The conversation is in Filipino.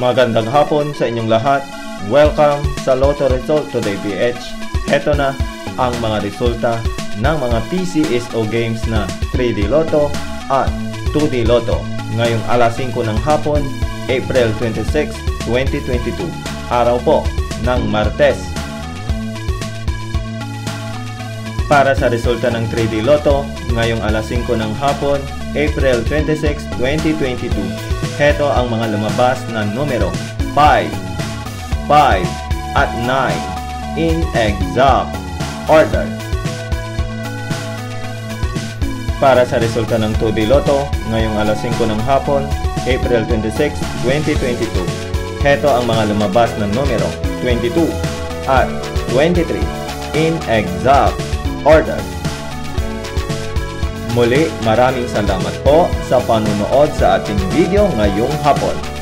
Magandang hapon sa inyong lahat. Welcome sa Lotto Result Today PH. Heto na ang mga resulta ng mga PCSO games na 3D Lotto at 2D Lotto ngayong alas 5 ng hapon, April 26, 2022. Araw po ng Martes. Para sa resulta ng 3D Lotto ngayong alas 5 ng hapon, April 26, 2022. Heto ang mga lumabas na numero 5, 5, at 9 in exact order. Para sa resulta ng 2D Lotto ngayong alas 5 ng hapon, April 26, 2022. Heto ang mga lumabas na numero 22 at 23 in exact order. Muli, maraming salamat po sa panunood sa ating video ngayong hapon.